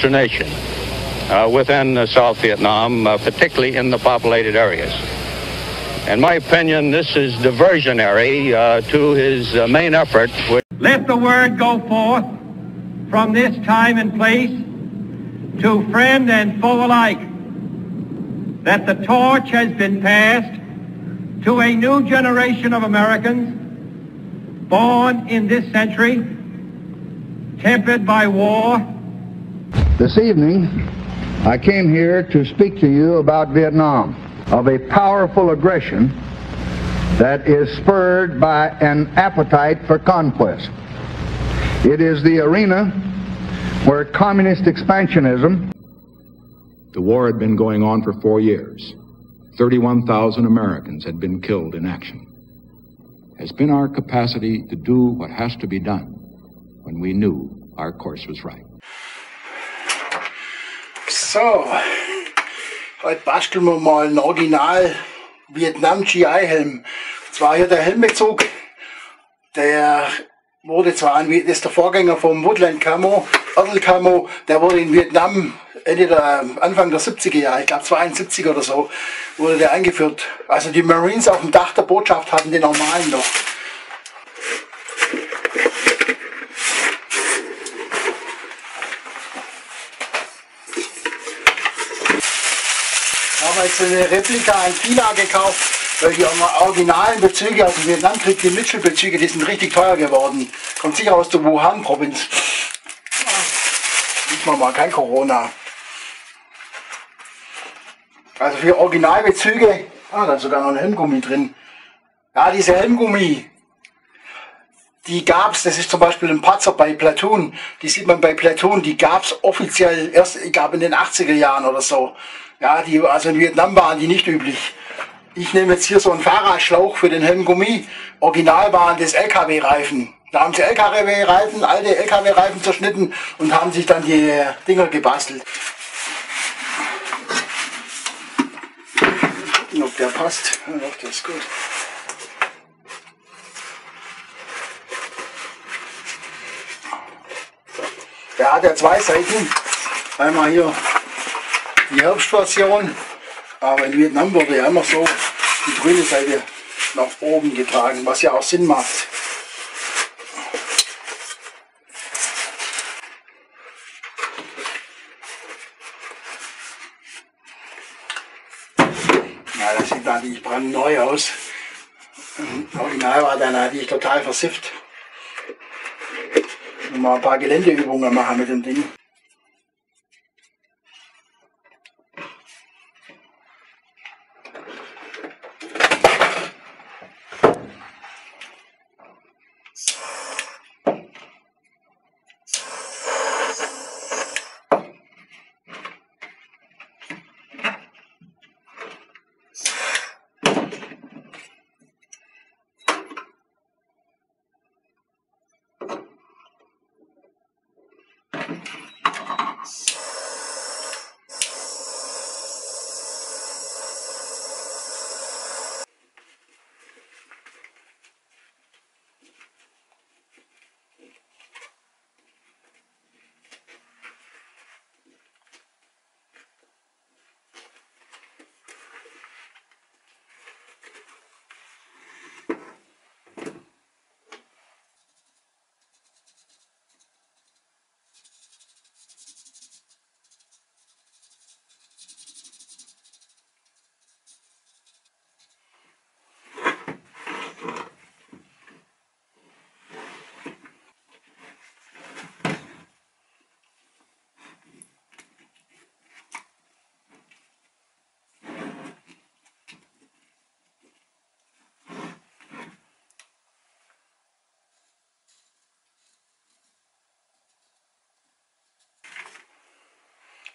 consternation within South Vietnam, particularly in the populated areas. In my opinion, this is diversionary to his main effort. Let the word go forth from this time and place to friend and foe alike that the torch has been passed to a new generation of Americans born in this century, tempered by war. This evening, I came here to speak to you about Vietnam, of a powerful aggression that is spurred by an appetite for conquest. It is the arena where communist expansionism... The war had been going on for 4 years. 31,000 Americans had been killed in action. Has been our capacity to do what has to be done when we knew our course was right. So, heute basteln wir mal einen Original Vietnam GI-Helm. Das war hier der Helmbezug. Der wurde zwar das ist der Vorgänger vom Woodland Camo, Erdl Camo, der wurde in Vietnam Anfang der 70er Jahre, ich glaube 72 oder so, wurde der eingeführt. Also die Marines auf dem Dach der Botschaft hatten den normalen noch. Ich habe jetzt eine Replika in China gekauft, weil die originalen Bezüge aus dem Vietnamkrieg, die Mitchell-Bezüge, die sind richtig teuer geworden. Kommt sicher aus der Wuhan-Provinz. Diesmal mal kein Corona. Also für Originalbezüge, da ist sogar noch ein Helmgummi drin. Ja, diese Helmgummi, die gab's, das ist zum Beispiel ein Patzer bei Platoon, die sieht man bei Platoon, die gab's offiziell erst, ich glaube in den 80er Jahren oder so. Ja, die, also in Vietnam waren die nicht üblich. Ich nehme jetzt hier so einen Fahrradschlauch für den Helmgummi, original waren das LKW-Reifen. Da haben sie LKW-Reifen, alte LKW-Reifen zerschnitten und haben sich dann die Dinger gebastelt. Gucken, ob der passt. Ja, doch, der ist gut. Der hat ja zwei Seiten. Einmal hier die Herbstversion, aber in Vietnam wurde ja immer so die grüne Seite nach oben getragen, was ja auch Sinn macht. Ja, das sieht natürlich brandneu aus. Im Original war der natürlich total versifft. Und mal ein paar Geländeübungen machen mit dem Ding.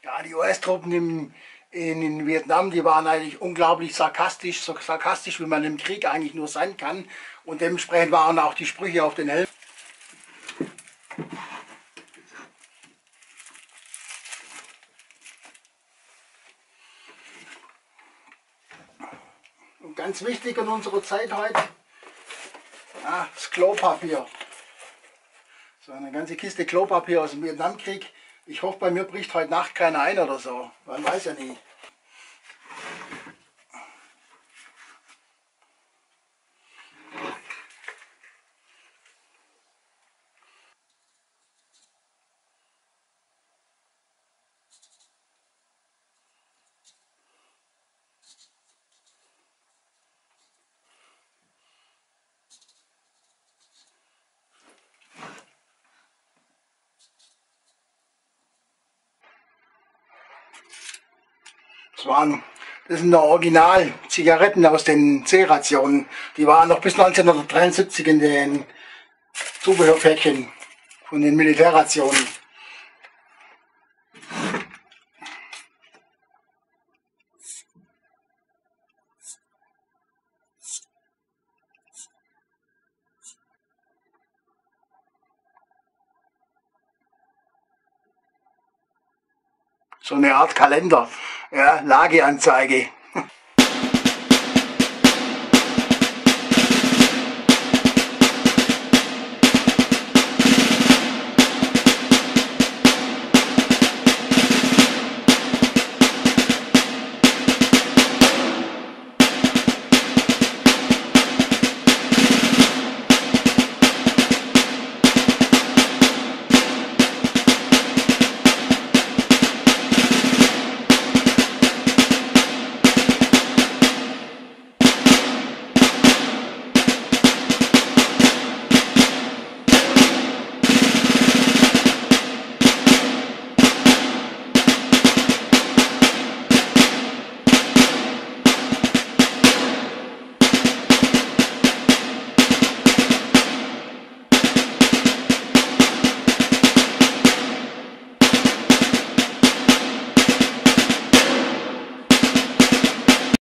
Ja, die US-Truppen in Vietnam, die waren eigentlich unglaublich sarkastisch, so sarkastisch, wie man im Krieg eigentlich nur sein kann. Und dementsprechend waren auch die Sprüche auf den Helmen. Und ganz wichtig in unserer Zeit heute, ja, das Klopapier. So eine ganze Kiste Klopapier aus dem Vietnamkrieg. Ich hoffe, bei mir bricht heute Nacht keiner ein oder so. Man weiß ja nie. Das sind noch Original-Zigaretten aus den C-Rationen. Die waren noch bis 1973 in den Zubehörpäckchen von den Militärrationen. So eine Art Kalender. Ja, Lageanzeige.